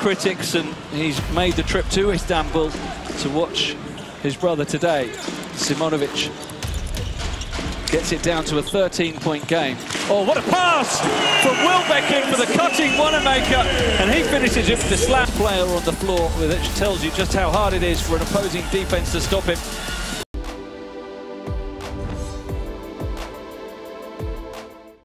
critics, and he's made the trip to Istanbul to watch his brother today. Simonovic gets it down to a 13-point game. Oh, what a pass from Wilbekin for the cutting Wanamaker, and he finishes it with the slap. Player on the floor, which tells you just how hard it is for an opposing defense to stop him.